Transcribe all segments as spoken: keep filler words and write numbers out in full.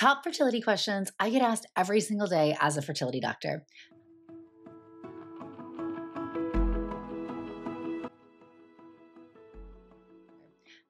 Top fertility questions I get asked every single day as a fertility doctor.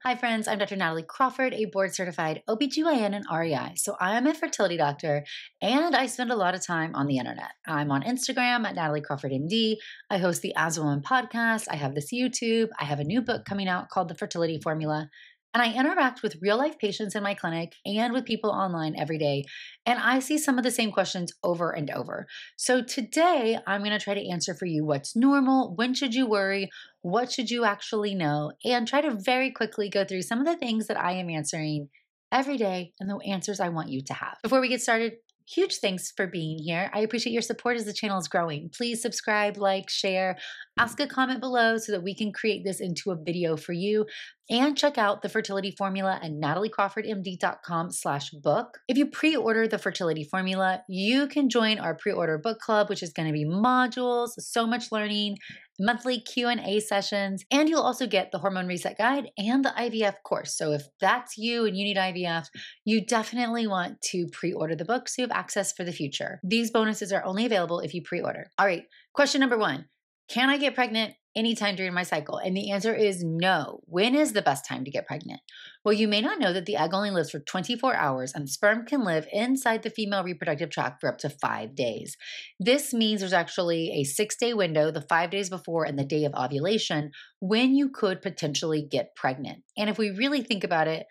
Hi friends, I'm Doctor Natalie Crawford, a board-certified O B G Y N and R E I. So I am a fertility doctor and I spend a lot of time on the internet. I'm on Instagram at Natalie Crawford M D. I host the As a Woman podcast. I have this YouTube. I have a new book coming out called The Fertility Formula. And I interact with real-life patients in my clinic and with people online every day. And I see some of the same questions over and over. So today, I'm going to try to answer for you what's normal, when should you worry, what should you actually know, and try to very quickly go through some of the things that I am answering every day and the answers I want you to have. Before we get started, huge thanks for being here. I appreciate your support as the channel is growing. Please subscribe, like, share, ask a comment below so that we can create this into a video for you. And check out The Fertility Formula and natalie crawford m d dot com slash book. If you pre-order The Fertility Formula, you can join our pre-order book club, which is going to be modules, so much learning, monthly Q and A sessions, and you'll also get the Hormone Reset Guide and the I V F course. So if that's you and you need I V F, you definitely want to pre-order the book so you have access for the future. These bonuses are only available if you pre-order. All right, question number one, can I get pregnant anytime during my cycle? And the answer is no. When is the best time to get pregnant? Well, you may not know that the egg only lives for twenty-four hours and sperm can live inside the female reproductive tract for up to five days. This means there's actually a six-day window, the five days before and the day of ovulation, when you could potentially get pregnant. And if we really think about it,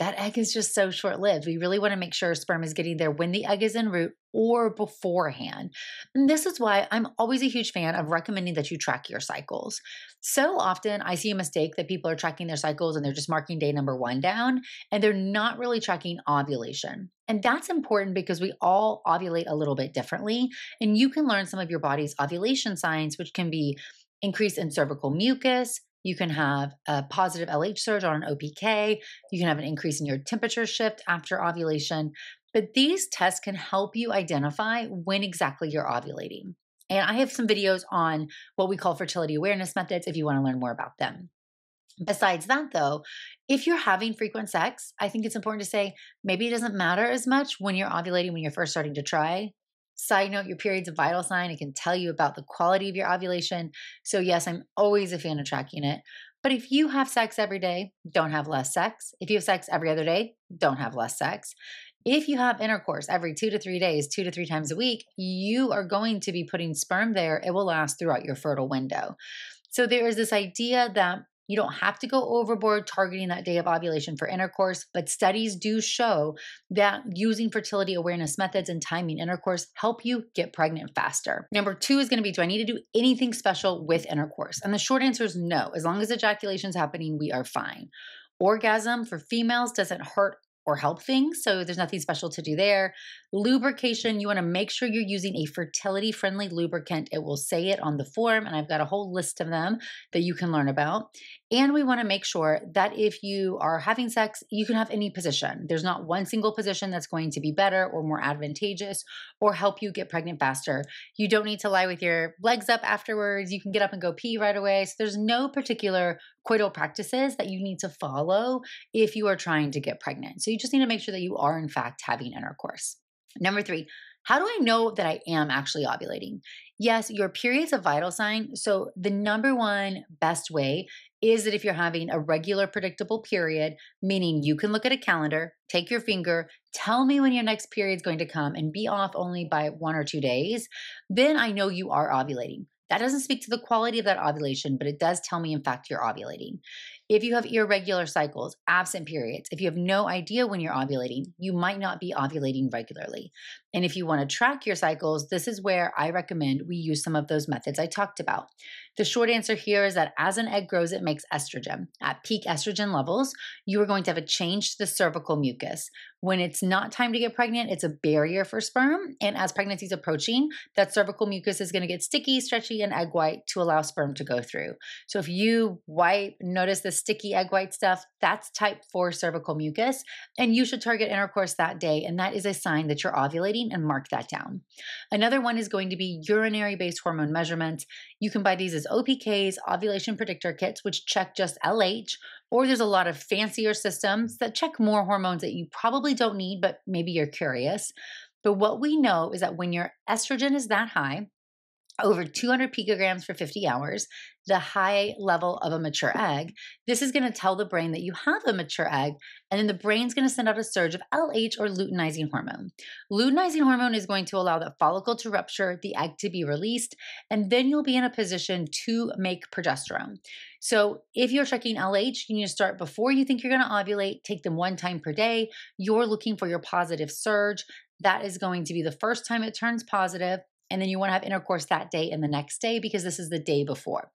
that egg is just so short-lived. We really want to make sure sperm is getting there when the egg is en route or beforehand. And this is why I'm always a huge fan of recommending that you track your cycles. So often I see a mistake that people are tracking their cycles and they're just marking day number one down and they're not really tracking ovulation. And that's important because we all ovulate a little bit differently and you can learn some of your body's ovulation signs, which can be increase in cervical mucus. You can have a positive L H surge on an O P K. You can have an increase in your temperature shift after ovulation. But these tests can help you identify when exactly you're ovulating. And I have some videos on what we call fertility awareness methods if you want to learn more about them. Besides that, though, if you're having frequent sex, I think it's important to say maybe it doesn't matter as much when you're ovulating when you're first starting to try. Side note, your period's a vital sign. It can tell you about the quality of your ovulation. So yes, I'm always a fan of tracking it. But if you have sex every day, don't have less sex. If you have sex every other day, don't have less sex. If you have intercourse every two to three days, two to three times a week, you are going to be putting sperm there. It will last throughout your fertile window. So there is this idea that you don't have to go overboard targeting that day of ovulation for intercourse, but studies do show that using fertility awareness methods and timing intercourse help you get pregnant faster. Number two is going to be, do I need to do anything special with intercourse? And the short answer is no. As long as ejaculation is happening, we are fine. Orgasm for females doesn't hurt or help things, so there's nothing special to do there. Lubrication, you want to make sure you're using a fertility-friendly lubricant. It will say it on the form, and I've got a whole list of them that you can learn about. And we want to make sure that if you are having sex, you can have any position. There's not one single position that's going to be better or more advantageous or help you get pregnant faster. You don't need to lie with your legs up afterwards. You can get up and go pee right away. So there's no particular coital practices that you need to follow if you are trying to get pregnant. So you just need to make sure that you are in fact having intercourse. Number three, how do I know that I am actually ovulating? Yes, your period is a vital sign. So the number one best way is that if you're having a regular predictable period, meaning you can look at a calendar, take your finger, tell me when your next period is going to come and be off only by one or two days, then I know you are ovulating. That doesn't speak to the quality of that ovulation, but it does tell me, in fact, you're ovulating. If you have irregular cycles, absent periods, if you have no idea when you're ovulating, you might not be ovulating regularly. And if you want to track your cycles, this is where I recommend we use some of those methods I talked about. The short answer here is that as an egg grows, it makes estrogen. At peak estrogen levels, you are going to have a change to the cervical mucus. When it's not time to get pregnant, it's a barrier for sperm. And as pregnancy is approaching, that cervical mucus is going to get sticky, stretchy, and egg white to allow sperm to go through. So if you wipe, notice this sticky egg white stuff, that's type four cervical mucus, and you should target intercourse that day, and that is a sign that you're ovulating, and mark that down. Another one is going to be urinary-based hormone measurements. You can buy these as O P Ks, ovulation predictor kits, which check just L H, or there's a lot of fancier systems that check more hormones that you probably don't need, but maybe you're curious. But what we know is that when your estrogen is that high, over two hundred picograms for fifty hours, the high level of a mature egg, this is going to tell the brain that you have a mature egg, and then the brain's going to send out a surge of L H or luteinizing hormone. Luteinizing hormone is going to allow the follicle to rupture, the egg to be released, and then you'll be in a position to make progesterone. So if you're checking L H, you need to start before you think you're going to ovulate, take them one time per day. You're looking for your positive surge. That is going to be the first time it turns positive. And then you want to have intercourse that day and the next day because this is the day before.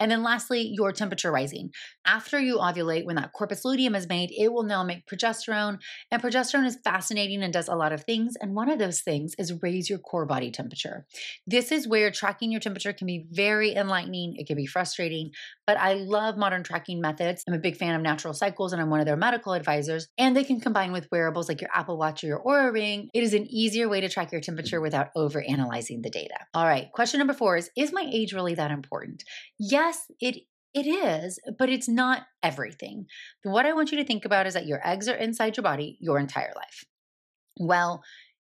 And then lastly, your temperature rising. After you ovulate, when that corpus luteum is made, it will now make progesterone. And progesterone is fascinating and does a lot of things. And one of those things is raise your core body temperature. This is where tracking your temperature can be very enlightening. It can be frustrating, but I love modern tracking methods. I'm a big fan of Natural Cycles, and I'm one of their medical advisors. And they can combine with wearables like your Apple Watch or your Oura Ring. It is an easier way to track your temperature without overanalyzing the data. All right. Question number four is, is my age really that important? Yes, it it is, but it's not everything. What I want you to think about is that your eggs are inside your body your entire life. Well,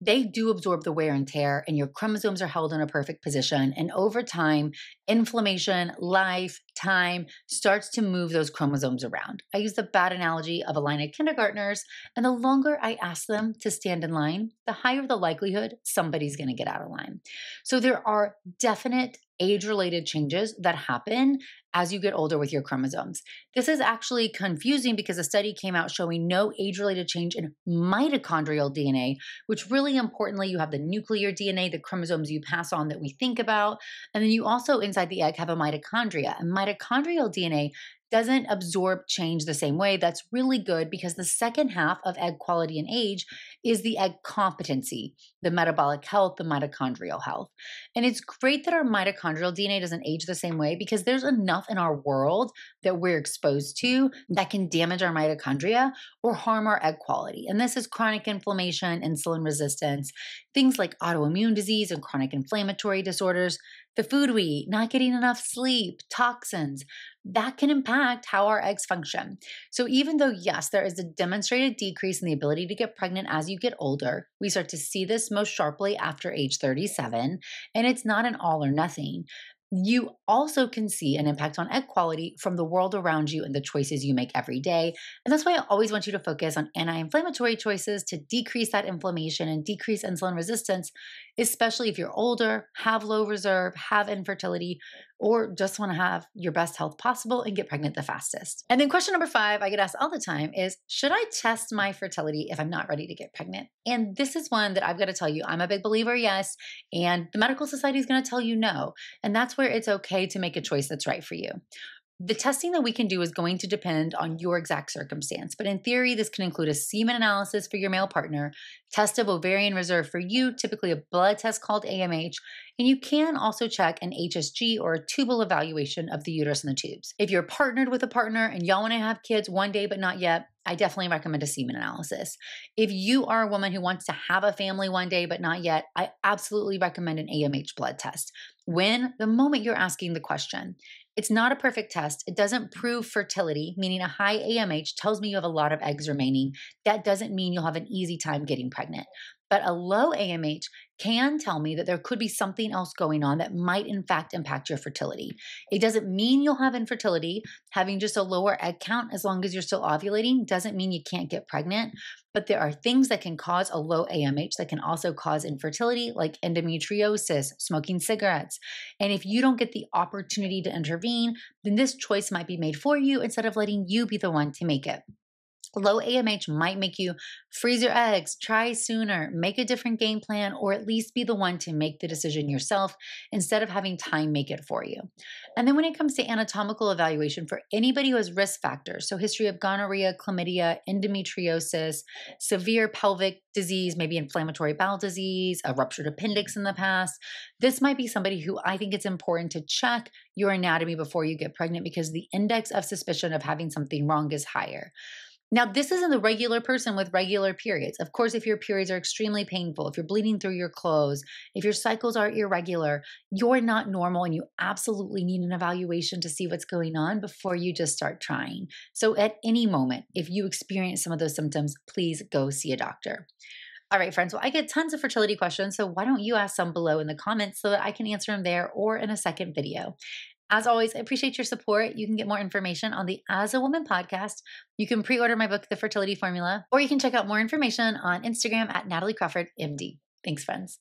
they do absorb the wear and tear, and your chromosomes are held in a perfect position. And over time, inflammation, life, time starts to move those chromosomes around. I use the bad analogy of a line of kindergartners, and the longer I ask them to stand in line, the higher the likelihood somebody's going to get out of line. So there are definite age-related changes that happen as you get older with your chromosomes. This is actually confusing because a study came out showing no age-related change in mitochondrial D N A, which really importantly, you have the nuclear D N A, the chromosomes you pass on that we think about, and then you also inside the egg have a mitochondria. And mitochondrial D N A doesn't absorb change the same way. That's really good because the second half of egg quality and age is the egg competency, the metabolic health, the mitochondrial health. And it's great that our mitochondrial D N A doesn't age the same way because there's enough in our world that we're exposed to that can damage our mitochondria or harm our egg quality. And this is chronic inflammation, insulin resistance, things like autoimmune disease and chronic inflammatory disorders, the food we eat, not getting enough sleep, toxins, that can impact how our eggs function. So even though, yes, there is a demonstrated decrease in the ability to get pregnant as you get older, we start to see this most sharply after age thirty-seven, and it's not an all or nothing. You also can see an impact on egg quality from the world around you and the choices you make every day. And that's why I always want you to focus on anti-inflammatory choices to decrease that inflammation and decrease insulin resistance, especially if you're older, have low reserve, have infertility, or just want to have your best health possible and get pregnant the fastest. And then question number five I get asked all the time is, should I test my fertility if I'm not ready to get pregnant? And this is one that I've got to tell you, I'm a big believer, yes, and the medical society is going to tell you no. And that's where it's okay to make a choice that's right for you. The testing that we can do is going to depend on your exact circumstance, but in theory, this can include a semen analysis for your male partner, test of ovarian reserve for you, typically a blood test called A M H, and you can also check an H S G or a tubal evaluation of the uterus and the tubes. If you're partnered with a partner and y'all want to have kids one day but not yet, I definitely recommend a semen analysis. If you are a woman who wants to have a family one day but not yet, I absolutely recommend an A M H blood test. When? The moment you're asking the question. It's not a perfect test. It doesn't prove fertility, meaning a high A M H tells me you have a lot of eggs remaining. That doesn't mean you'll have an easy time getting pregnant. But a low A M H can tell me that there could be something else going on that might in fact impact your fertility. It doesn't mean you'll have infertility. Having just a lower egg count as long as you're still ovulating doesn't mean you can't get pregnant. But there are things that can cause a low A M H that can also cause infertility, like endometriosis, smoking cigarettes. And if you don't get the opportunity to intervene, then this choice might be made for you instead of letting you be the one to make it. Low A M H might make you freeze your eggs, try sooner, make a different game plan, or at least be the one to make the decision yourself instead of having time make it for you. And then when it comes to anatomical evaluation for anybody who has risk factors, so history of gonorrhea, chlamydia, endometriosis, severe pelvic disease, maybe inflammatory bowel disease, a ruptured appendix in the past, this might be somebody who I think it's important to check your anatomy before you get pregnant because the index of suspicion of having something wrong is higher. Now, this isn't the regular person with regular periods. Of course, if your periods are extremely painful, if you're bleeding through your clothes, if your cycles are irregular, you're not normal and you absolutely need an evaluation to see what's going on before you just start trying. So at any moment, if you experience some of those symptoms, please go see a doctor. All right, friends, well, I get tons of fertility questions, so why don't you ask some below in the comments so that I can answer them there or in a second video. As always, I appreciate your support. You can get more information on the As a Woman podcast. You can pre-order my book, The Fertility Formula, or you can check out more information on Instagram at Natalie Crawford M D. Thanks, friends.